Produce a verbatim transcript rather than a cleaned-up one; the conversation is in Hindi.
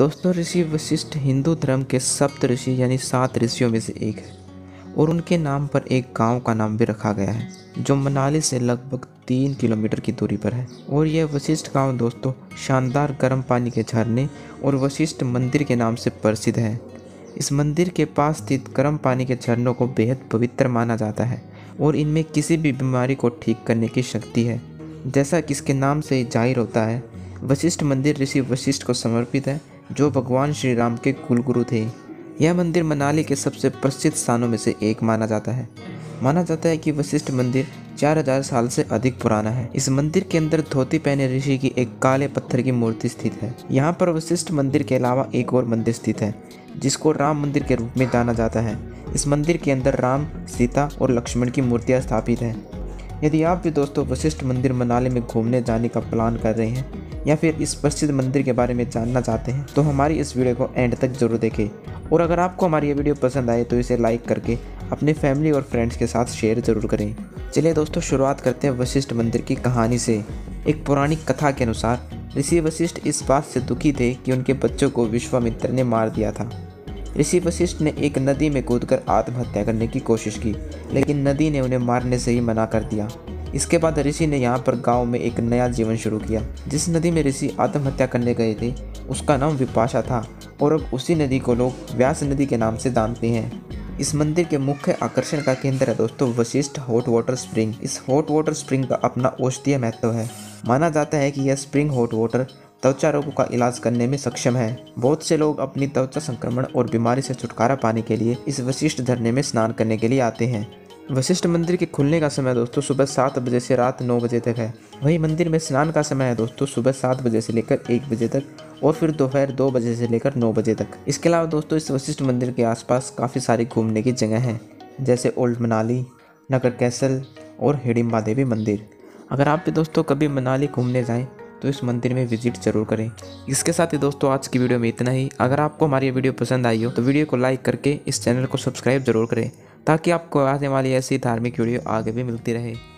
दोस्तों ऋषि वशिष्ठ हिंदू धर्म के सप्त ऋषि यानी सात ऋषियों में से एक है और उनके नाम पर एक गांव का नाम भी रखा गया है जो मनाली से लगभग तीन किलोमीटर की दूरी पर है। और यह वशिष्ठ गांव दोस्तों शानदार गर्म पानी के झरने और वशिष्ठ मंदिर के नाम से प्रसिद्ध है। इस मंदिर के पास स्थित गर्म पानी के झरनों को बेहद पवित्र माना जाता है और इनमें किसी भी बीमारी को ठीक करने की शक्ति है। जैसा कि इसके नाम से जाहिर होता है, वशिष्ठ मंदिर ऋषि वशिष्ठ को समर्पित है जो भगवान श्री राम के कुलगुरु थे। यह मंदिर मनाली के सबसे प्रसिद्ध स्थानों में से एक माना जाता है। माना जाता है कि वशिष्ठ मंदिर चार हज़ार साल से अधिक पुराना है। इस मंदिर के अंदर धोती पहने ऋषि की एक काले पत्थर की मूर्ति स्थित है। यहाँ पर वशिष्ठ मंदिर के अलावा एक और मंदिर स्थित है जिसको राम मंदिर के रूप में जाना जाता है। इस मंदिर के अंदर राम, सीता और लक्ष्मण की मूर्तियाँ स्थापित हैं। यदि आप भी दोस्तों वशिष्ठ मंदिर मनाली में घूमने जाने का प्लान कर रहे हैं या फिर इस प्रसिद्ध मंदिर के बारे में जानना चाहते हैं तो हमारी इस वीडियो को एंड तक जरूर देखें। और अगर आपको हमारी ये वीडियो पसंद आए तो इसे लाइक करके अपने फैमिली और फ्रेंड्स के साथ शेयर जरूर करें। चलिए दोस्तों शुरुआत करते हैं वशिष्ठ मंदिर की कहानी से। एक पौराणिक कथा के अनुसार ऋषि वशिष्ठ इस बात से दुखी थे कि उनके बच्चों को विश्वामित्र ने मार दिया था। ऋषि वशिष्ठ ने एक नदी में कूदकर आत्महत्या करने की कोशिश की, लेकिन नदी ने उन्हें मारने से ही मना कर दिया। इसके बाद ऋषि ने यहाँ पर गांव में एक नया जीवन शुरू किया। जिस नदी में ऋषि आत्महत्या करने गए थे उसका नाम विपाशा था और अब उसी नदी को लोग व्यास नदी के नाम से जानते हैं। इस मंदिर के मुख्य आकर्षण का केंद्र है दोस्तों वशिष्ठ हॉट वाटर स्प्रिंग। इस हॉट वाटर स्प्रिंग का अपना औषधीय महत्व है। माना जाता है कि यह स्प्रिंग हॉट वाटर त्वचा रोगों का इलाज करने में सक्षम है। बहुत से लोग अपनी त्वचा संक्रमण और बीमारी से छुटकारा पाने के लिए इस वशिष्ठ झरने में स्नान करने के लिए आते हैं। वशिष्ठ मंदिर के खुलने का समय दोस्तों सुबह सात बजे से रात नौ बजे तक है। वहीं मंदिर में स्नान का समय है दोस्तों सुबह सात बजे से लेकर एक बजे तक और फिर दोपहर दो बजे से लेकर नौ बजे तक। इसके अलावा दोस्तों इस वशिष्ठ मंदिर के आसपास काफ़ी सारी घूमने की जगह हैं जैसे ओल्ड मनाली, नगर कैसल और हिडिम्बा देवी मंदिर। अगर आप भी दोस्तों कभी मनाली घूमने जाएँ तो इस मंदिर में विजिट जरूर करें। इसके साथ ही दोस्तों आज की वीडियो में इतना ही। अगर आपको हमारी ये वीडियो पसंद आई हो तो वीडियो को लाइक करके इस चैनल को सब्सक्राइब जरूर करें ताकि आपको आने वाली ऐसी धार्मिक वीडियो आगे भी मिलती रहे।